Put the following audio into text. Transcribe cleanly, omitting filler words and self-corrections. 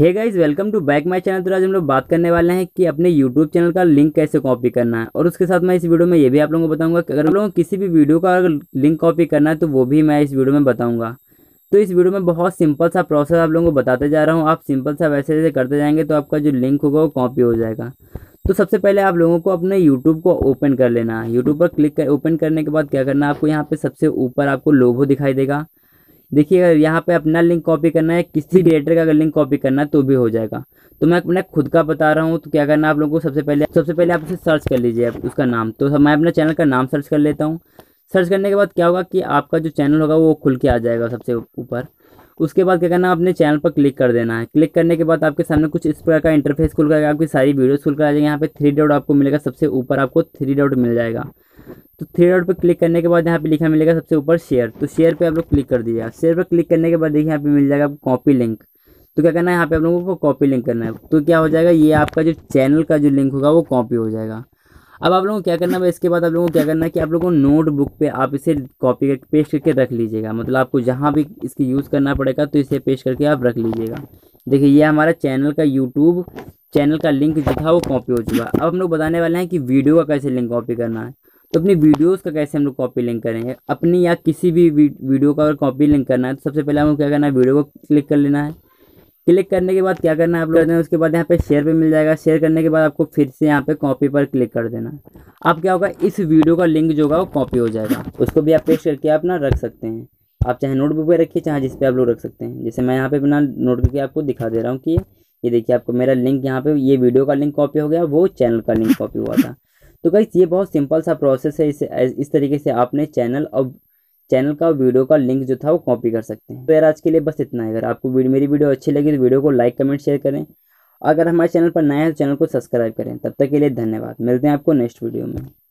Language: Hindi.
Hey guys welcome to back my channel. तो आज हम लोग बात करने वाले हैं कि अपने YouTube चैनल का लिंक कैसे कॉपी करना है, और उसके साथ मैं इस वीडियो में ये भी आप लोगों को बताऊंगा कि अगर आप लोगों को किसी भी वीडियो का अगर लिंक कॉपी करना है तो वो भी मैं इस वीडियो में बताऊंगा। तो इस वीडियो में बहुत सिंपल सा प्रोसेस आप लोगों को बताते जा रहा हूँ, आप सिंपल सा वैसे वैसे करते जाएंगे तो आपका जो लिंक होगा वो कॉपी हो जाएगा। तो सबसे पहले आप लोगों को अपने YouTube को ओपन कर लेना है। यूट्यूब पर क्लिक कर ओपन करने के बाद क्या करना है, आपको यहाँ पर सबसे ऊपर आपको लोगो दिखाई देगा। देखिए अगर यहाँ पे अपना लिंक कॉपी करना है, किसी क्रिएटर का अगर लिंक कॉपी करना है तो भी हो जाएगा। तो मैं अपना खुद का बता रहा हूँ। तो क्या करना आप लोगों को, सबसे पहले आप उसे सर्च कर लीजिए उसका नाम। तो मैं अपने चैनल का नाम सर्च कर लेता हूँ। सर्च करने के बाद क्या होगा कि आपका जो चैनल होगा वो खुल के आ जाएगा सबसे ऊपर। उसके बाद क्या करना, अपने चैनल पर क्लिक कर देना है। क्लिक करने के बाद आपके सामने कुछ इस प्रकार का इंटरफेस खुल कर आपकी सारी वीडियोस खुल कर आ जाएगी। यहाँ पे थ्री डॉट आपको मिलेगा, सबसे ऊपर आपको थ्री डॉट मिल जाएगा। तो थ्री डॉट पर क्लिक करने के बाद यहाँ पे लिखा मिलेगा सबसे ऊपर शेयर। तो शेयर पे आप लोग क्लिक कर दीजिएगा। शेयर पर क्लिक करने के बाद देखिए यहाँ पे मिल जाएगा कॉपी लिंक। तो क्या करना है, यहाँ पे आप लोगों को कॉपी लिंक करना है। तो क्या हो जाएगा, ये आपका जो चैनल का जो लिंक होगा वो कॉपी हो जाएगा। अब आप लोगों को क्या करना है, इसके बाद आप लोगों को क्या करना है कि आप लोगों को नोटबुक पे आप इसे कॉपी करके पेस्ट करके रख लीजिएगा। मतलब आपको जहाँ भी इसकी यूज़ करना पड़ेगा तो इसे पेस्ट करके आप रख लीजिएगा। देखिए ये हमारा चैनल का यूट्यूब चैनल का लिंक जो था वो कॉपी हो चुका है। अब हम लोग बताने वाले हैं कि वीडियो का कैसे लिंक कॉपी करना है। तो अपनी वीडियोस का कैसे हम लोग कॉपी लिंक करेंगे, अपनी या किसी भी वीडियो का अगर कॉपी लिंक करना है तो सबसे पहले हमको क्या करना है, वीडियो को क्लिक कर लेना है। क्लिक करने के बाद क्या करना है आप लोग, उसके बाद यहाँ पे शेयर पे मिल जाएगा। शेयर करने के बाद आपको फिर से यहाँ पे कॉपी पर क्लिक कर देना है। अब क्या होगा, इस वीडियो का लिंक जो होगा वो कॉपी हो जाएगा। उसको भी आप पेस्ट करके आप ना रख सकते हैं, आप चाहे नोटबुक पर रखिए चाहे जिस पे आप लोग रख सकते हैं। जैसे मैं यहाँ पे अपना नोट करके आपको दिखा दे रहा हूँ कि ये देखिए आपको मेरा लिंक यहाँ पे, ये वीडियो का लिंक कॉपी हो गया, वो चैनल का लिंक कॉपी हुआ था। तो गाइस ये बहुत सिंपल सा प्रोसेस है। इस तरीके से आपने चैनल का वीडियो का लिंक जो था वो कॉपी कर सकते हैं। तो यार आज के लिए बस इतना है। अगर आपको मेरी वीडियो अच्छी लगी तो वीडियो को लाइक कमेंट शेयर करें। अगर हमारे चैनल पर नए हैं तो चैनल को सब्सक्राइब करें। तब तक के लिए धन्यवाद, मिलते हैं आपको नेक्स्ट वीडियो में।